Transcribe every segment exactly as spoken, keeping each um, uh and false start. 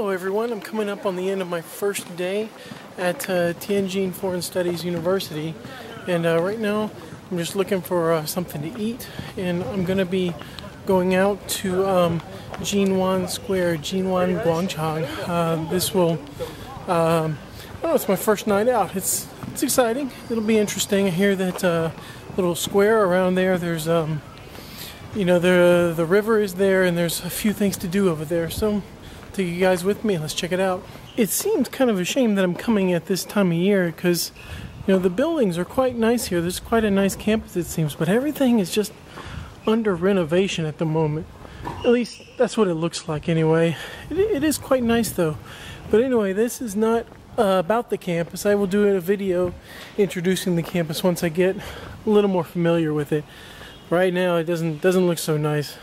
Hello everyone, I'm coming up on the end of my first day at uh, Tianjin Foreign Studies University, and uh, right now I'm just looking for uh, something to eat, and I'm going to be going out to um, Jinwan Square, Jinwan Guangchang. Uh, this will, um, oh, it's my first night out. It's, it's exciting. It'll be interesting. I hear that uh, little square around there, there's, um, you know, the, the river is there, and there's a few things to do over there, so take you guys with me. Let's check it out. It seems kind of a shame that I'm coming at this time of year because, you know, the buildings are quite nice here. There's quite a nice campus, it seems, but everything is just under renovation at the moment. At least that's what it looks like anyway. It, it is quite nice though. But anyway, this is not uh, about the campus. I will do a video introducing the campus once I get a little more familiar with it. Right now, it doesn't, doesn't look so nice.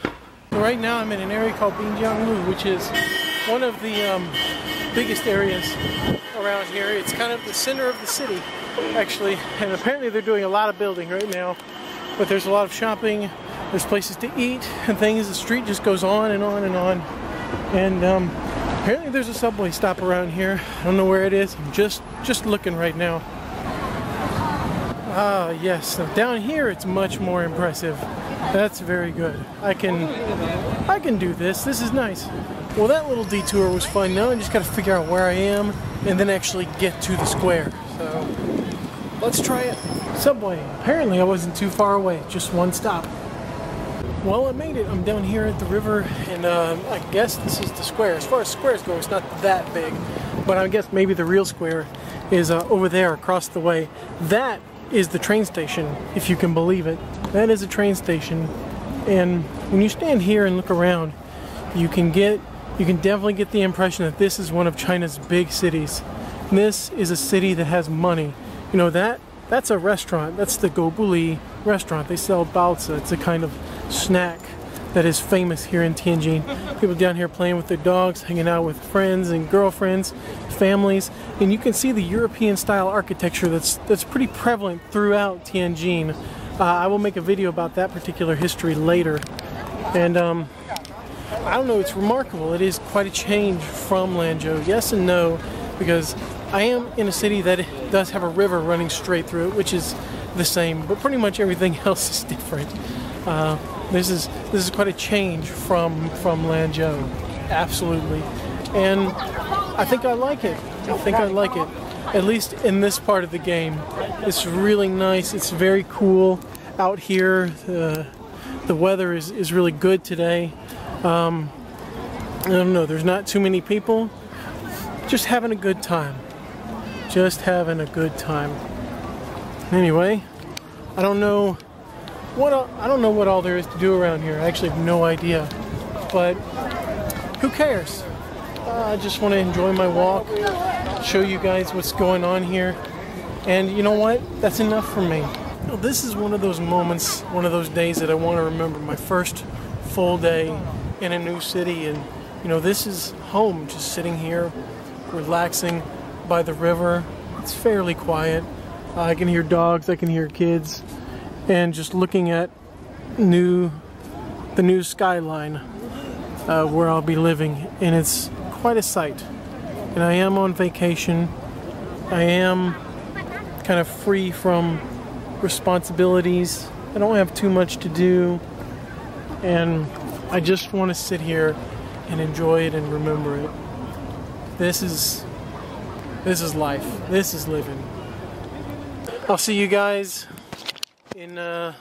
Right now, I'm in an area called Binjianglu, which is one of the um, biggest areas around here. It's kind of the center of the city, actually. And apparently they're doing a lot of building right now. But there's a lot of shopping, there's places to eat and things. The street just goes on and on and on. And um, apparently there's a subway stop around here. I don't know where it is. I'm just, just looking right now. Ah, yes. Now, down here it's much more impressive. That's very good. I can, I can do this. This is nice. Well, that little detour was fun. Now I just got to figure out where I am and then actually get to the square. So, let's try it. Subway. Apparently I wasn't too far away. Just one stop. Well, I made it. I'm down here at the river, and uh, I guess this is the square. As far as squares go, it's not that big. But I guess maybe the real square is uh, over there across the way. That is the train station, if you can believe it. That is a train station. And when you stand here and look around, you can get You can definitely get the impression that this is one of China's big cities. This is a city that has money. You know, that that's a restaurant. That's the Gobuli restaurant. They sell baozi. It's a kind of snack that is famous here in Tianjin. People down here playing with their dogs, hanging out with friends and girlfriends, families. And you can see the European-style architecture that's, that's pretty prevalent throughout Tianjin. Uh, I will make a video about that particular history later. And, um... I don't know, it's remarkable. It is quite a change from Lanzhou. Yes and no, because I am in a city that does have a river running straight through it, which is the same, but pretty much everything else is different. Uh, this is this is quite a change from, from Lanzhou, absolutely. And I think I like it. I think I like it, at least in this part of the game. It's really nice. It's very cool out here. Uh, the weather is, is really good today. Um, I don't know, there's not too many people. Just having a good time. Just having a good time. Anyway, I don't know what all, I don't know what all there is to do around here. I actually have no idea. But who cares? Uh, I just want to enjoy my walk, show you guys what's going on here. And you know what? That's enough for me. Well, this is one of those moments, one of those days that I want to remember. My first full day in a new city, and you know, this is home, just sitting here relaxing by the river. It's fairly quiet. uh, I can hear dogs, I can hear kids, and just looking at new the new skyline uh, where I'll be living, and it's quite a sight. And I am on vacation. I am kind of free from responsibilities. I don't have too much to do, and I just want to sit here and enjoy it and remember it. This is this is life. This is living. I'll see you guys in uh,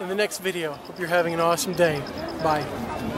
in the next video. Hope you're having an awesome day. Bye.